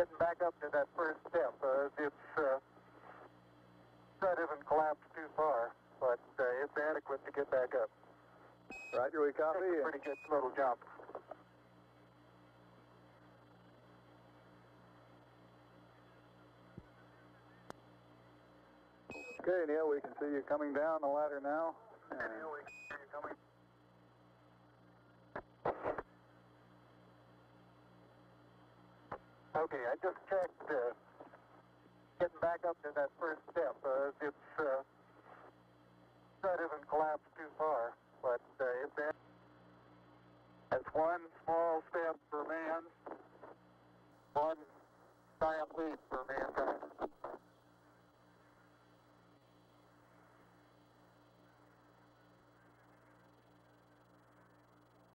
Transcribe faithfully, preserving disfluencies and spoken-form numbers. getting back up to that first step. Uh, it's uh, not even collapsed too far, but uh, it's adequate to get back up. Roger, we copy. That's a pretty good little jump. Okay, Neil, we can see you coming down the ladder now. Okay, Neil, we can see you coming. Okay, I just checked. Uh, getting back up to that first step. Uh, it's uh, not even collapsed too far, but uh, it's there. That's one small step for man, one giant leap.